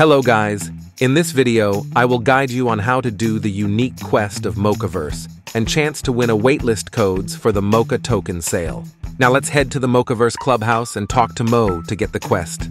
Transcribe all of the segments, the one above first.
Hello guys, in this video, I will guide you on how to do the unique quest of Mocaverse and chance to win a waitlist codes for the Moca token sale. Now let's head to the Mocaverse clubhouse and talk to Mo to get the quest.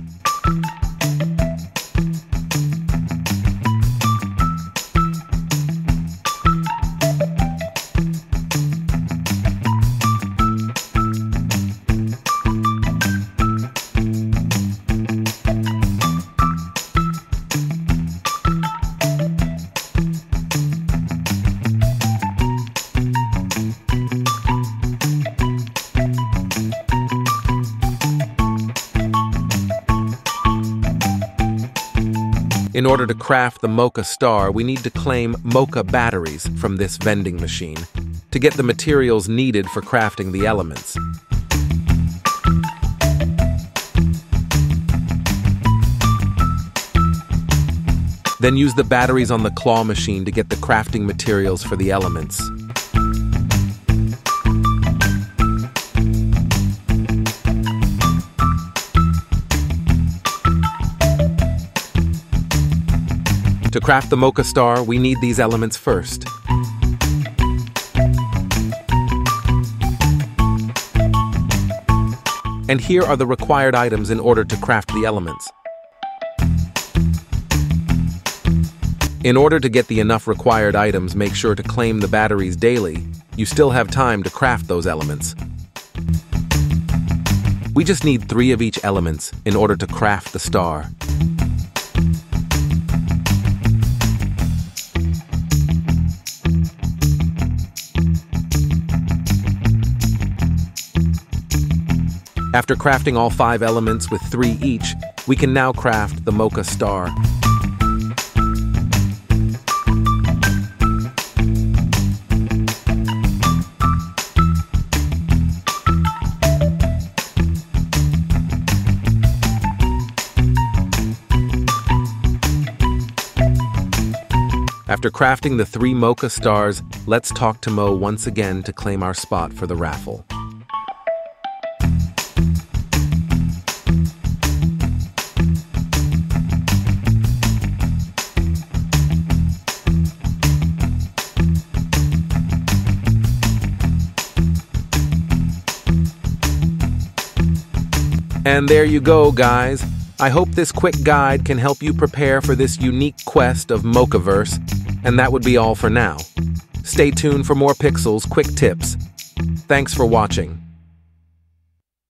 In order to craft the Moca Star, we need to claim Moca batteries from this vending machine to get the materials needed for crafting the elements. Then use the batteries on the claw machine to get the crafting materials for the elements. To craft the Moca Star, we need these elements first. And here are the required items in order to craft the elements. In order to get the enough required items, make sure to claim the batteries daily. You still have time to craft those elements. We just need 3 of each elements in order to craft the star. After crafting all 5 elements with 3 each, we can now craft the Moca Star. After crafting the 3 Moca Stars, let's talk to Mo once again to claim our spot for the raffle. And there you go, guys. I hope this quick guide can help you prepare for this unique quest of Mocaverse, and that would be all for now. Stay tuned for more Pixels Quick Tips. Thanks for watching.